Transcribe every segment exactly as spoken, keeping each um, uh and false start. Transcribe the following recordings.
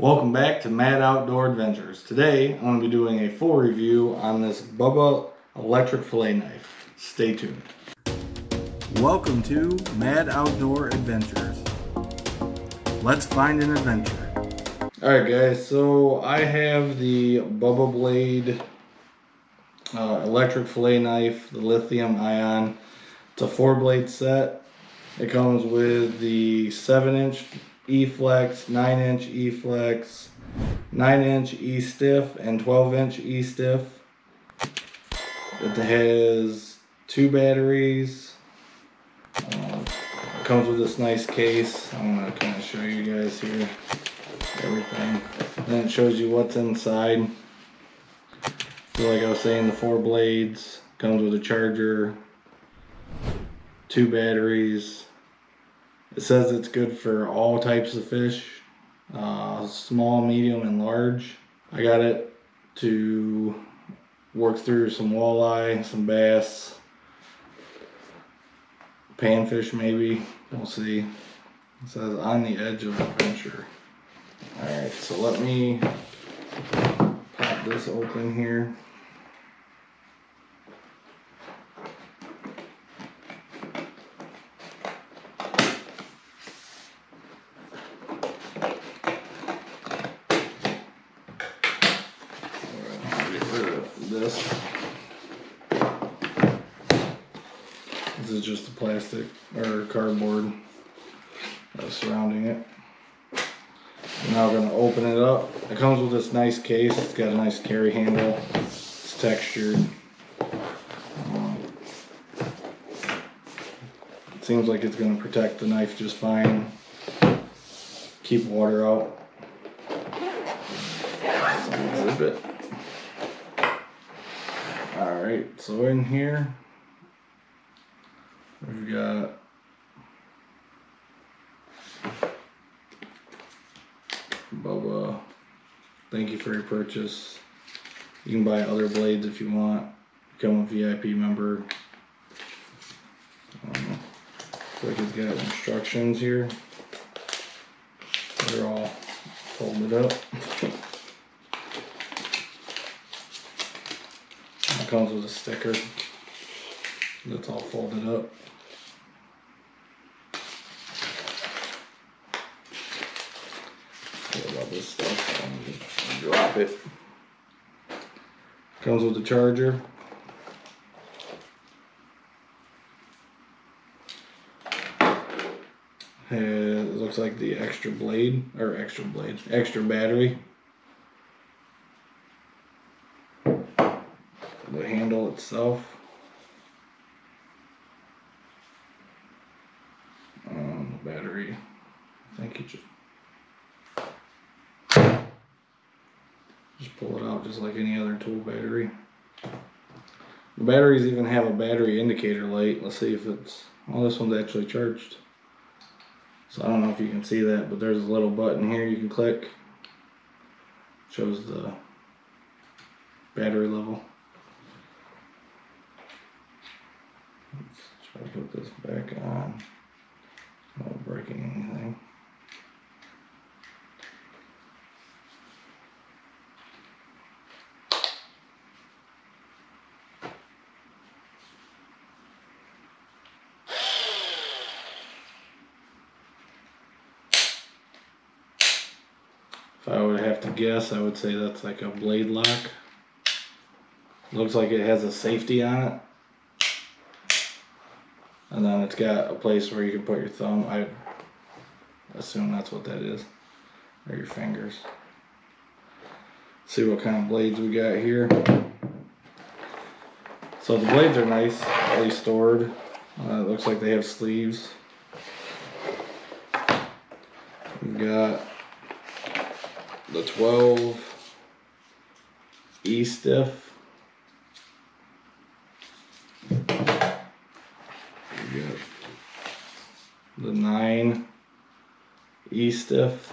Welcome back to MAD Outdoor Adventures. Today I'm going to be doing a full review on this Bubba electric fillet knife. Stay tuned. Welcome to MAD Outdoor Adventures. Let's find an adventure. Alright guys, so I have the Bubba Blade uh, electric fillet knife, the lithium ion. It's a four blade set. It comes with the seven inch E-Flex, nine inch E-Flex, nine inch E stiff, and twelve inch E stiff. It has two batteries. Uh, it comes with this nice case. I'm gonna kind of show you guys here everything. Then it shows you what's inside. So like I was saying, the four blades, comes with a charger, two batteries. It says it's good for all types of fish, uh, small, medium, and large. I got it to work through some walleye, some bass, panfish maybe, we'll see. It says on the edge of adventure. Alright, so let me pop this open here. This. This is just the plastic or cardboard that's surrounding it. I'm now going to open it up. It comes with this nice case. It's got a nice carry handle. It's textured. Um, it seems like it's going to protect the knife just fine. Keep water out. Zip it. Alright, so in here we've got Bubba, thank you for your purchase. You can buy other blades if you want, become a V I P member. Um, looks like it's got instructions here. They're all folded up. Comes with a sticker that's all folded up. I love this stuff. I'm just gonna drop it. Comes with a charger. It looks like the extra blade or extra blade, extra battery. The handle itself. Um, the battery. I think you just, just pull it out just like any other tool battery. The batteries even have a battery indicator light. Let's see if it's, well, this one's actually charged. So I don't know if you can see that, but there's a little button here you can click. It shows the battery level. Let's try to put this back on without breaking anything. If I would have to guess, I would say that's like a blade lock. Looks like it has a safety on it. And then it's got a place where you can put your thumb. I assume that's what that is. Or your fingers. See what kind of blades we got here. So the blades are nicely stored. Uh, it looks like they have sleeves. We've got the twelve E stiff. The nine E stiff.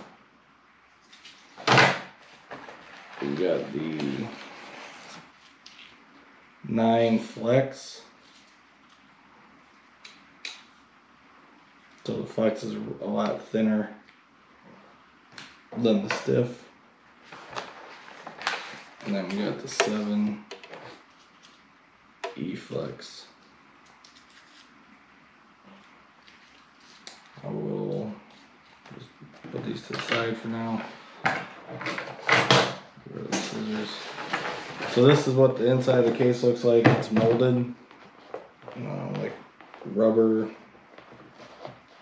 We got the nine flex. So the flex is a lot thinner. Then the stiff. And then we got the seven E-Flex. I will just put these to the side for now. Get rid of the scissors. So this is what the inside of the case looks like. It's molded, uh, like rubber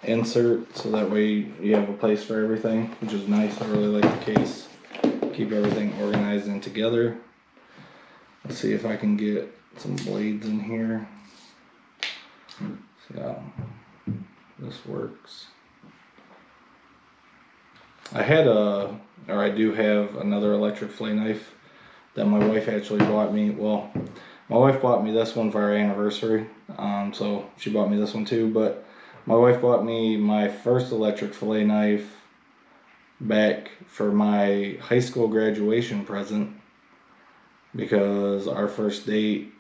insert, so that way you have a place for everything, which is nice. I really like the case. Keep everything organized and together. Let's see if I can get some blades in here. See how this works. I had a, or I do have another electric fillet knife that my wife actually bought me. Well, my wife bought me this one for our anniversary, um, so she bought me this one too, but my wife bought me my first electric fillet knife back for my high school graduation present, because our first date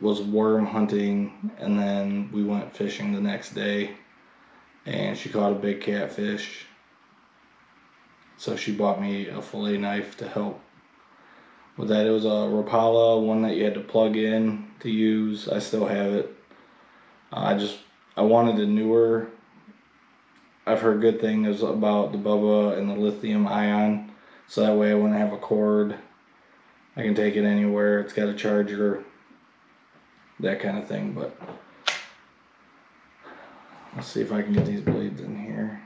was worm hunting, and then we went fishing the next day, and she caught a big catfish. So she bought me a fillet knife to help with that. It was a Rapala one that you had to plug in to use. I still have it. I just I wanted a newer. I've heard good things about the Bubba and the lithium ion, so that way I wouldn't have a cord. I can take it anywhere. It's got a charger, that kind of thing. But let's see if I can get these blades in here.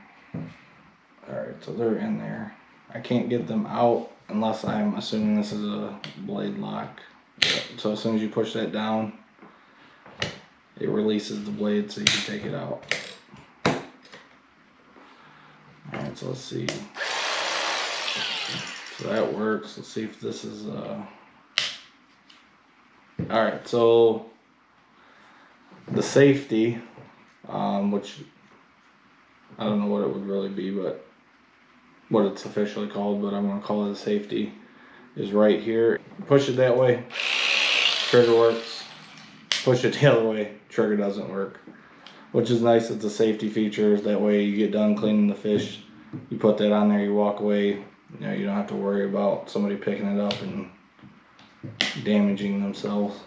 Alright, so they're in there. I can't get them out unless, I'm assuming this is a blade lock. So as soon as you push that down, it releases the blade so you can take it out. Alright, so let's see. So that works. Let's see if this is uh alright, so the safety, um, which I don't know what it would really be, but what it's officially called, but I'm gonna call it a safety, is right here. Push it that way, trigger works. Push it the other way, trigger doesn't work. Which is nice. It's a safety feature. That way you get done cleaning the fish, you put that on there, you walk away, you know, you don't have to worry about somebody picking it up and damaging themselves.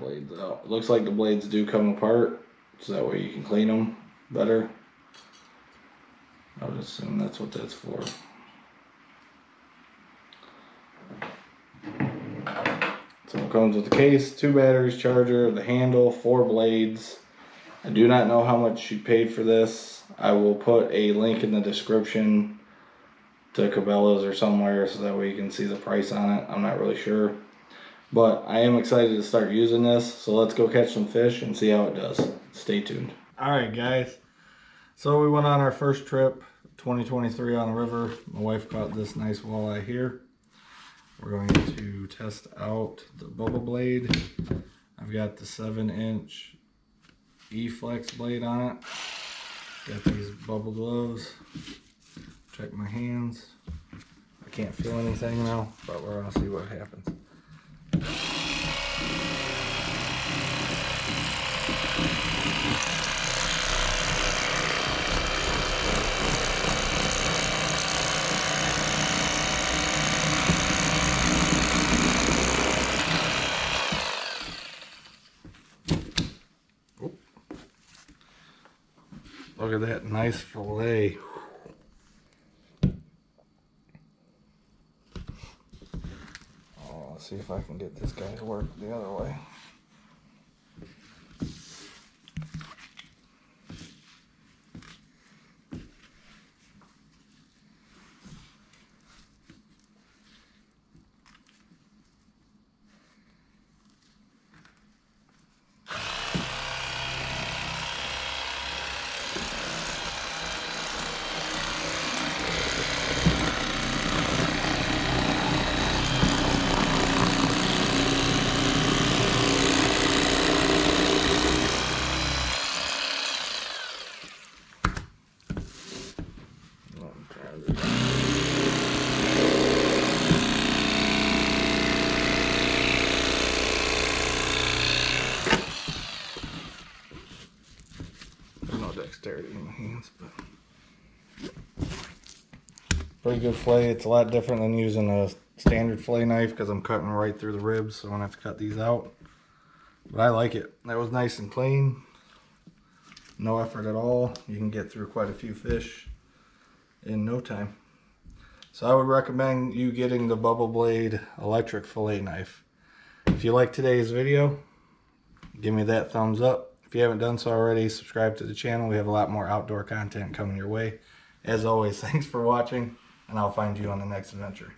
Blades out. It looks like the blades do come apart, so that way you can clean them better. I would assume that's what that's for. So it comes with the case, two batteries, charger, the handle, four blades. I do not know how much she paid for this. I will put a link in the description to Cabela's or somewhere, so that way you can see the price on it. I'm not really sure, but I am excited to start using this. So let's go catch some fish and see how it does. Stay tuned. All right, guys. So we went on our first trip, twenty twenty-three, on the river. My wife caught this nice walleye here. We're going to test out the Bubba Blade. I've got the seven inch E-Flex blade on it. Got these Bubba gloves. Check my hands. I can't feel anything now, but we're gonna see what happens. Look at that nice fillet. Oh, let's see if I can get this guy to work the other way. Dexterity in my hands, but pretty good fillet. It's a lot different than using a standard fillet knife because I'm cutting right through the ribs, so I'm gonna have to cut these out. But I like it. That was nice and clean. No effort at all. You can get through quite a few fish in no time. So I would recommend you getting the Bubba Blade electric fillet knife. If you like today's video, give me that thumbs up. If you haven't done so already, subscribe to the channel. We have a lot more outdoor content coming your way. As always, thanks for watching, and I'll find you on the next adventure.